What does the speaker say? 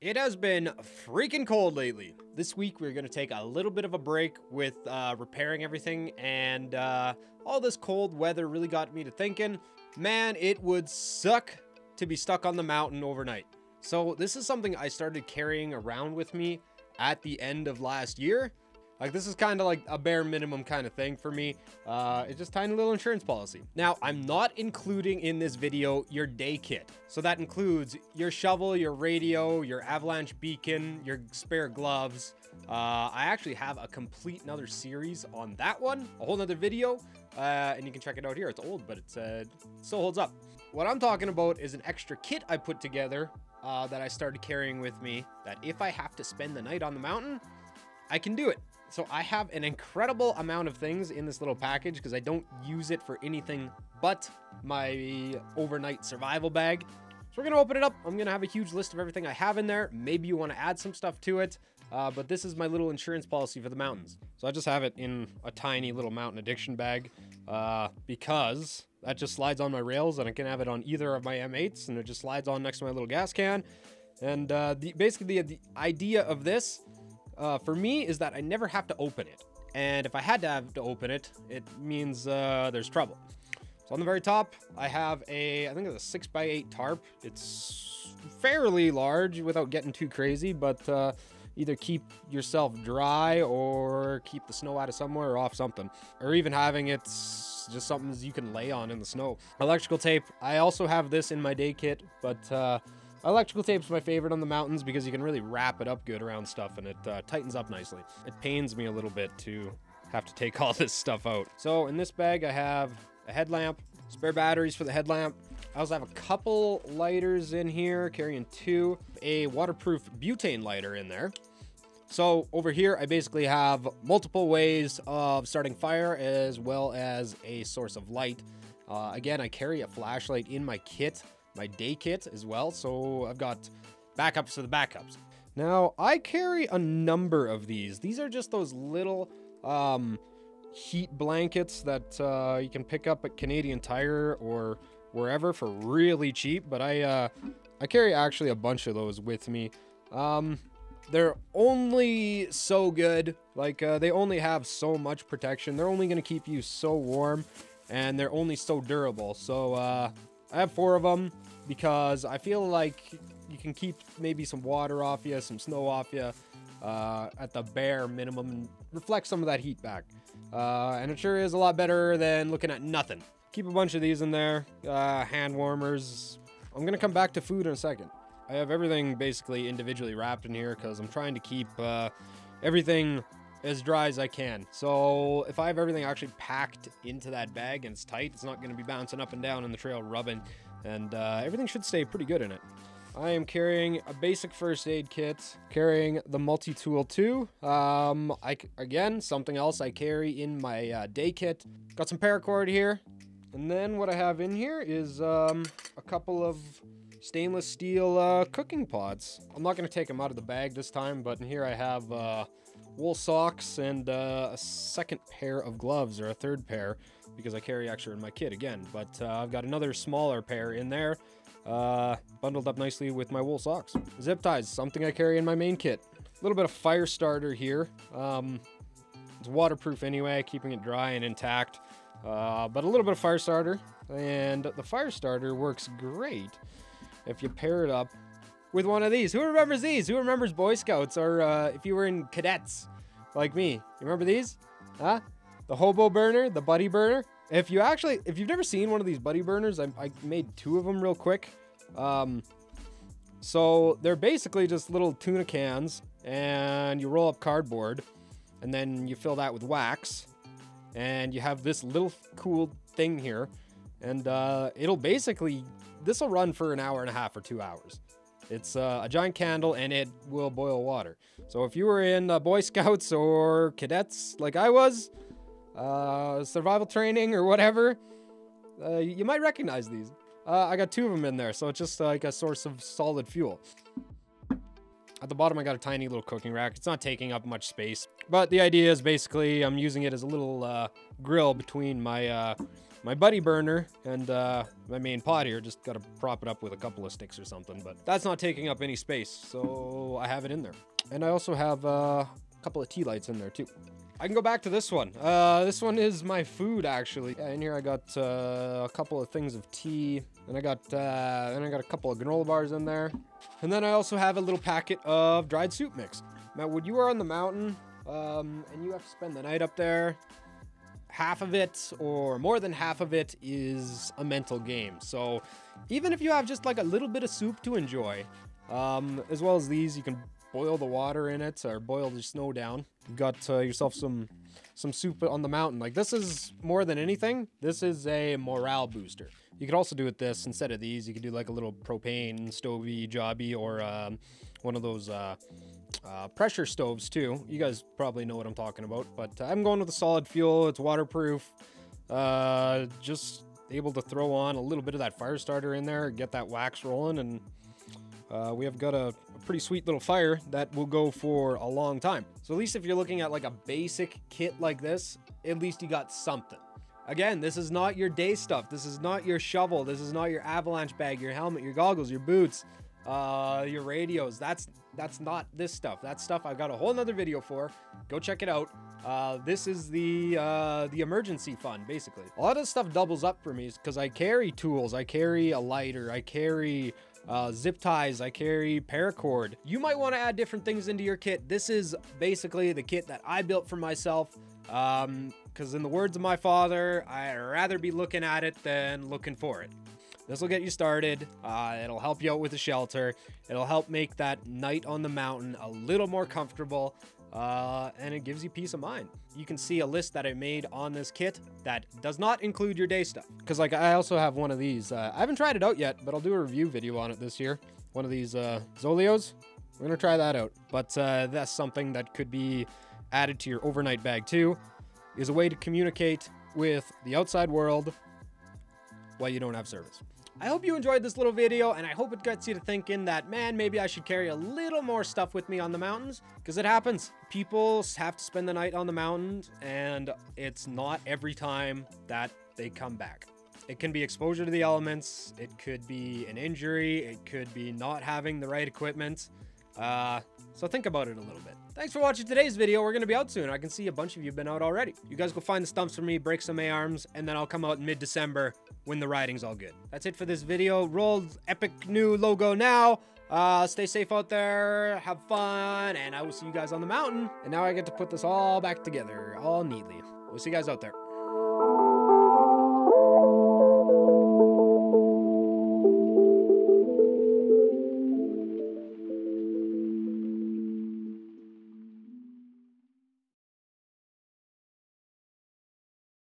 It has been freaking cold lately. This week we're gonna take a little bit of a break with repairing everything, and all this cold weather really got me to thinking, man, it would suck to be stuck on the mountain overnight. So this is something I started carrying around with me at the end of last year. Like, this is kind of like a bare minimum kind of thing for me. It's just tiny little insurance policy. Now, I'm not including in this video your day kit. So that includes your shovel, your radio, your avalanche beacon, your spare gloves. I actually have a complete another series on that one, a whole nother video. And you can check it out here. It's old, but it still holds up. What I'm talking about is an extra kit I put together that I started carrying with me, that if I have to spend the night on the mountain, I can do it. So I have an incredible amount of things in this little package because I don't use it for anything but my overnight survival bag. So we're going to open it up. I'm going to have a huge list of everything I have in there. Maybe you want to add some stuff to it, but this is my little insurance policy for the mountains. So I just have it in a tiny little mountain addiction bag because that just slides on my rails, and I can have it on either of my M8s, and it just slides on next to my little gas can. And basically the idea of this for me is that I never have to open it. And if I had to have to open it, it means there's trouble. So on the very top, I have I think it's a 6x8 tarp. It's fairly large without getting too crazy, but either keep yourself dry or keep the snow out of somewhere or off something, or even having it just something you can lay on in the snow. Electrical tape. I also have this in my day kit, but electrical tape's my favorite on the mountains because you can really wrap it up good around stuff, and it tightens up nicely. It pains me a little bit to have to take all this stuff out. So in this bag, I have a headlamp, spare batteries for the headlamp. I also have a couple lighters in here, carrying two, a waterproof butane lighter in there. So over here, I basically have multiple ways of starting fire as well as a source of light. Again, I carry a flashlight in my kit, my day kit as well, so I've got backups to the backups. Now, I carry a number of these. These are just those little heat blankets that you can pick up at Canadian Tire or wherever for really cheap, but I carry actually a bunch of those with me. They're only so good. Like, they only have so much protection. They're only going to keep you so warm, and they're only so durable. So, I have four of them because I feel like you can keep maybe some water off you, some snow off you, at the bare minimum, and reflect some of that heat back. And it sure is a lot better than looking at nothing. Keep a bunch of these in there, hand warmers. I'm gonna come back to food in a second. I have everything basically individually wrapped in here because I'm trying to keep everything as dry as I can. So if I have everything actually packed into that bag and it's tight, it's not going to be bouncing up and down in the trail rubbing, and everything should stay pretty good in it. I am carrying a basic first aid kit, carrying the multi-tool too. Again, something else I carry in my day kit. Got some paracord here. And then what I have in here is a couple of stainless steel cooking pots. I'm not going to take them out of the bag this time, but in here I have wool socks and a second pair of gloves, or a third pair, because I carry extra in my kit again. But I've got another smaller pair in there, bundled up nicely with my wool socks. Zip ties, something I carry in my main kit. A little bit of fire starter here. It's waterproof anyway, keeping it dry and intact. But a little bit of fire starter, and the fire starter works great if you pair it up with one of these. Who remembers these? Who remembers Boy Scouts? Or if you were in Cadets, like me, you remember these? Huh? The Hobo Burner, the Buddy Burner. If you've never seen one of these Buddy Burners, I made two of them real quick. So they're basically just little tuna cans, and you roll up cardboard, and then you fill that with wax, and you have this little cool thing here, and this will run for an hour and a half or 2 hours. It's a giant candle, and it will boil water. So if you were in Boy Scouts or Cadets, like I was, survival training or whatever, you might recognize these. I got two of them in there, so it's just like a source of solid fuel. At the bottom, I got a tiny little cooking rack. It's not taking up much space, but the idea is basically I'm using it as a little grill between my my Buddy Burner and my main pot here. Just gotta prop it up with a couple of sticks or something, but that's not taking up any space, so I have it in there. And I also have a couple of tea lights in there too. I can go back to this one. This one is my food, actually. Yeah, in here I got a couple of things of tea, and I got a couple of granola bars in there. And then I also have a little packet of dried soup mix. Now, when you are on the mountain, and you have to spend the night up there, half of it, or more than half of it, is a mental game. So even if you have just like a little bit of soup to enjoy, as well as these, you can boil the water in it, or boil the snow down. You've got yourself some soup on the mountain. Like, this is more than anything, this is a morale booster. You could also do with this, instead of these, you could do like a little propane stovey jobby, or one of those pressure stoves too. You guys probably know what I'm talking about, but I'm going with a solid fuel. It's waterproof. Just able to throw on a little bit of that fire starter in there, get that wax rolling, and we have got a pretty sweet little fire that will go for a long time. So at least if you're looking at like a basic kit like this, at least you got something. Again, this is not your day stuff. This is not your shovel. This is not your avalanche bag, your helmet, your goggles, your boots, your radios. That's not this stuff. That stuff I've got a whole nother video for. Go check it out. This is the emergency fund, basically. A lot of this stuff doubles up for me because I carry tools. I carry a lighter. I carry zip ties. I carry paracord. You might want to add different things into your kit. This is basically the kit that I built for myself. Because in the words of my father, I'd rather be looking at it than looking for it. This will get you started. It'll help you out with the shelter. It'll help make that night on the mountain a little more comfortable. And it gives you peace of mind. You can see a list that I made on this kit that does not include your day stuff. Because like I also have one of these. I haven't tried it out yet, but I'll do a review video on it this year. One of these Zoleos. We're going to try that out. But that's something that could be added to your overnight bag too. Is a way to communicate with the outside world while you don't have service. I hope you enjoyed this little video, and I hope it gets you to thinking that, man, maybe I should carry a little more stuff with me on the mountains, because it happens. People have to spend the night on the mountains, and it's not every time that they come back. It can be exposure to the elements. It could be an injury. It could be not having the right equipment. So think about it a little bit. Thanks for watching today's video. We're going to be out soon. I can see a bunch of you have been out already. You guys go find the stumps for me, break some A-arms, and then I'll come out in mid-December when the riding's all good. That's it for this video. Roll epic new logo now. Stay safe out there. Have fun. And I will see you guys on the mountain. And now I get to put this all back together all neatly. We'll see you guys out there.